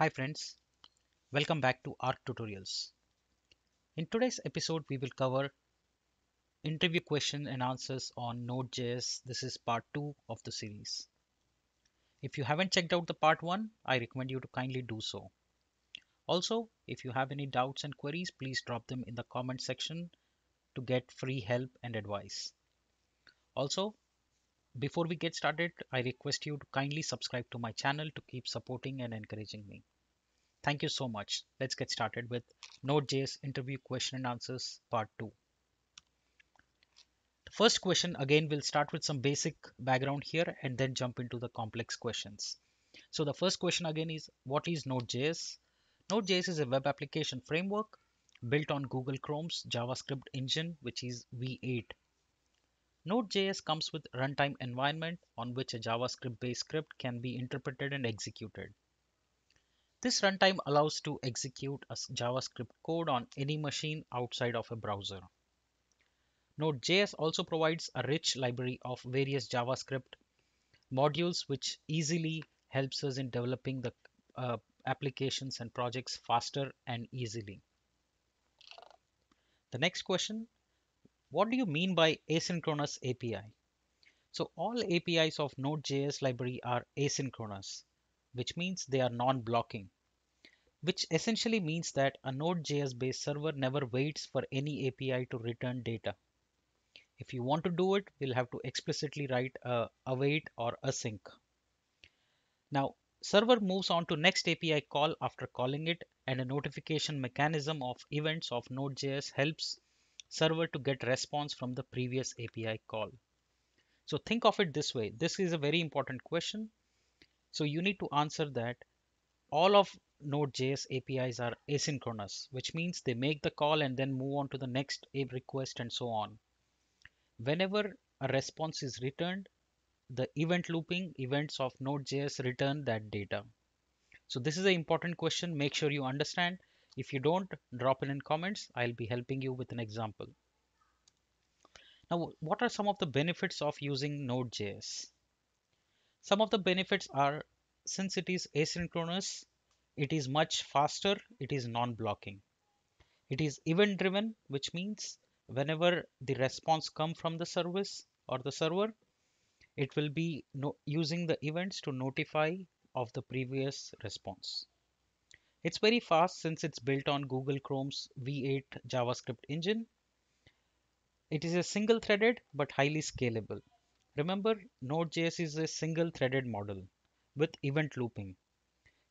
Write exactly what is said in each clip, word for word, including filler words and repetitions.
Hi friends, welcome back to ARC Tutorials. In today's episode, we will cover interview questions and answers on Node.js. This is part two of the series. If you haven't checked out the part one, I recommend you to kindly do so. Also, if you have any doubts and queries, please drop them in the comment section to get free help and advice. Also, before we get started, I request you to kindly subscribe to my channel to keep supporting and encouraging me. Thank you so much. Let's get started with Node.js interview question and answers part two. The first question, again, we'll start with some basic background here and then jump into the complex questions. So the first question again is, what is Node.js? Node.js is a web application framework built on Google Chrome's JavaScript engine, which is V eight. Node.js comes with runtime environment on which a JavaScript-based script can be interpreted and executed. This runtime allows to execute a JavaScript code on any machine outside of a browser. Node.js also provides a rich library of various JavaScript modules, which easily helps us in developing the uh, applications and projects faster and easily. The next question, what do you mean by asynchronous A P I? So all A P Is of Node.js library are asynchronous, which means they are non-blocking, which essentially means that a Node.js based server never waits for any A P I to return data. If you want to do it, you'll have to explicitly write a await or async. Now, server moves on to next A P I call after calling it, and a notification mechanism of events of Node.js helps server to get response from the previous A P I call. So think of it this way. This is a very important question. So you need to answer that all of Node.js A P Is are asynchronous, which means they make the call and then move on to the next request and so on. Whenever a response is returned, the event looping events of Node.js return that data. So this is an important question. Make sure you understand. If you don't, drop it in comments. I'll be helping you with an example. Now, what are some of the benefits of using Node.js? Some of the benefits are, since it is asynchronous, it is much faster, it is non-blocking. It is event-driven, which means whenever the response comes from the service or the server, it will be no using the events to notify of the previous response. It's very fast since it's built on Google Chrome's V eight JavaScript engine. It is a single-threaded but highly scalable. Remember, Node.js is a single-threaded model with event looping.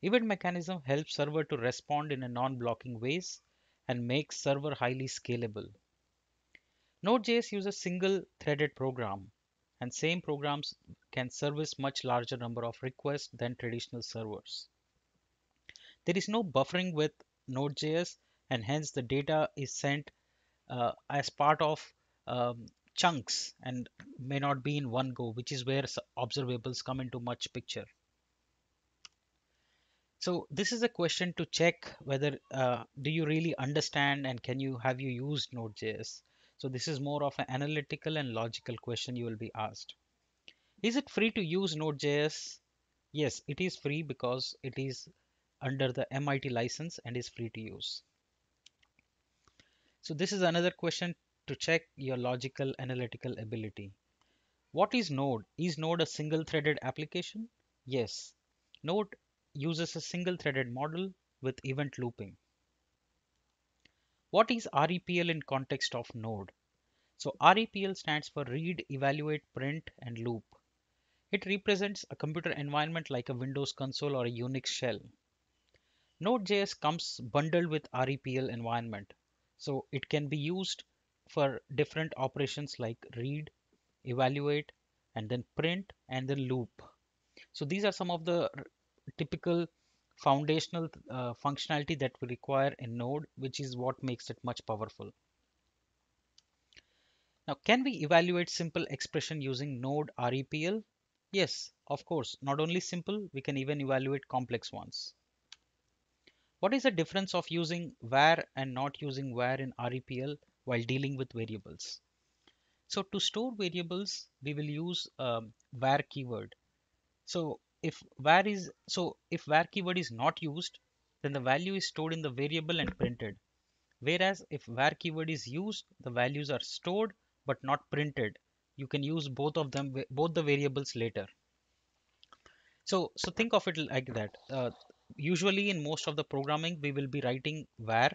Event mechanism helps server to respond in a non-blocking ways and makes server highly scalable. Node.js uses single-threaded program, and same programs can service much larger number of requests than traditional servers. There is no buffering with Node.js, and hence the data is sent uh, as part of um, chunks and may not be in one go, which is where observables come into much picture. So this is a question to check whether uh, do you really understand and can you have you used Node.js. So this is more of an analytical and logical question you will be asked. Is it free to use Node.js? Yes, it is free because it is under the M I T license and is free to use. So this is another question to check your logical analytical ability. What is Node? Is Node a single-threaded application? Yes. Node uses a single-threaded model with event looping. What is R E P L in context of Node? So R E P L stands for read, evaluate, print, and loop. It represents a computer environment like a Windows console or a Unix shell. Node.js comes bundled with R E P L environment, so it can be used for different operations like read, evaluate, and then print, and then loop. So these are some of the typical foundational uh, functionality that we require in Node, which is what makes it much powerful. Now, can we evaluate simple expression using Node R E P L? Yes, of course. Not only simple, we can even evaluate complex ones. What is the difference of using var and not using var in R E P L while dealing with variables? So to store variables, we will use um, var keyword. So if var is, so if var keyword is not used, then the value is stored in the variable and printed. Whereas if var keyword is used, the values are stored but not printed. You can use both of them, both the variables later. So, so think of it like that. Uh, usually in most of the programming, we will be writing var,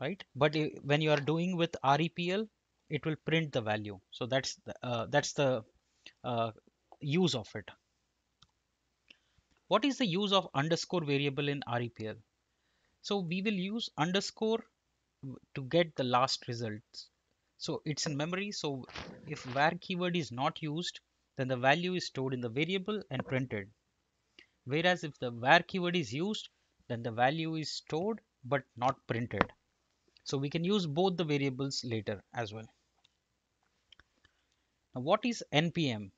right? But when you are doing with R E P L, it will print the value. So that's the, uh, that's the uh, use of it. What is the use of underscore variable in R E P L? So we will use underscore to get the last results. So it's in memory. So if var keyword is not used, then the value is stored in the variable and printed. Whereas if the var keyword is used, then the value is stored but not printed. So we can use both the variables later as well. Now, what is N P M?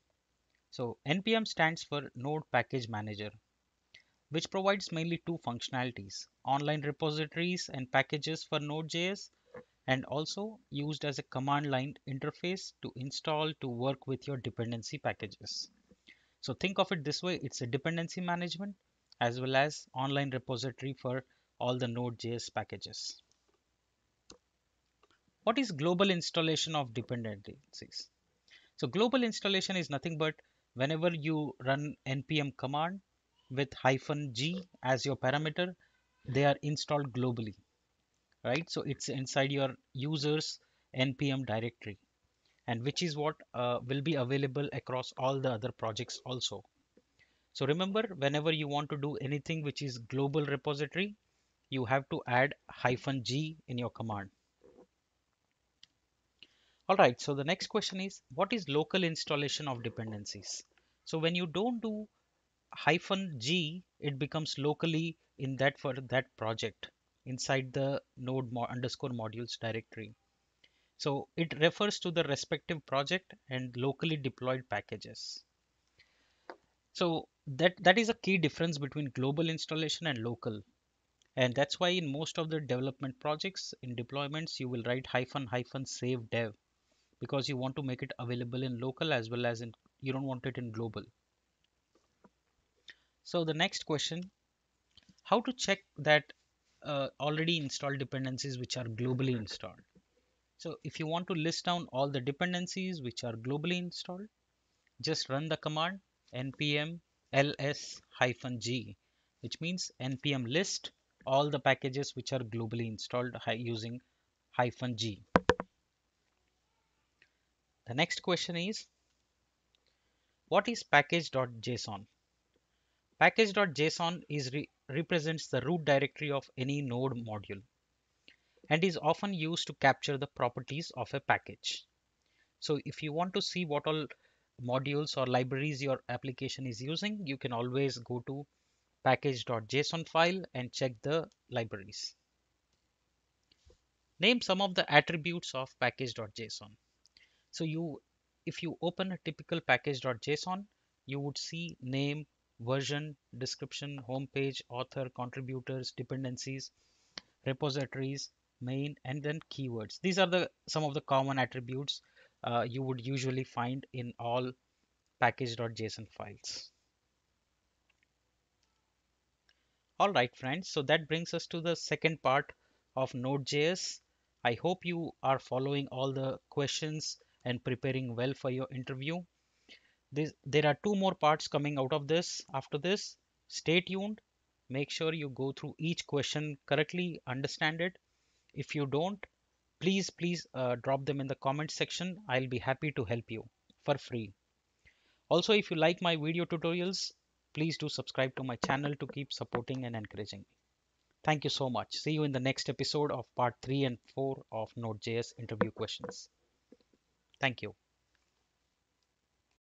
So N P M stands for Node Package Manager, which provides mainly two functionalities: online repositories and packages for Node.js, and also used as a command line interface to install to work with your dependency packages. So think of it this way, it's a dependency management as well as online repository for all the Node.js packages. What is global installation of dependencies? So global installation is nothing but whenever you run N P M command with hyphen G as your parameter, they are installed globally, right? So it's inside your user's N P M directory, and which is what uh, will be available across all the other projects also. So remember, whenever you want to do anything which is global repository, you have to add hyphen G in your command. All right, so the next question is, what is local installation of dependencies? So when you don't do hyphen G, it becomes locally in that for that project inside the node mo underscore modules directory. So it refers to the respective project and locally deployed packages. So that, that is a key difference between global installation and local. And that's why in most of the development projects in deployments, you will write hyphen hyphen save dev, because you want to make it available in local as well as in, you don't want it in global. So the next question, how to check that Uh, already installed dependencies which are globally installed. So if you want to list down all the dependencies which are globally installed, just run the command npm ls hyphen g, which means npm list all the packages which are globally installed using hyphen g. The next question is, what is package.json? Package.json is re represents the root directory of any node module and is often used to capture the properties of a package. So if you want to see what all modules or libraries your application is using, you can always go to package.json file and check the libraries. Name some of the attributes of package.json. So you, if you open a typical package.json, you would see name, version, description, home page, author, contributors, dependencies, repositories, main, and then keywords. These are the some of the common attributes uh, you would usually find in all package.json files. All right, friends. So that brings us to the second part of Node.js. I hope you are following all the questions and preparing well for your interview. This, there are two more parts coming out of this after this. Stay tuned. Make sure you go through each question correctly, understand it. If you don't, please, please uh, drop them in the comment section. I'll be happy to help you for free. Also, if you like my video tutorials, please do subscribe to my channel to keep supporting and encouraging me. Thank you so much. See you in the next episode of part three and four of Node.js interview questions. Thank you.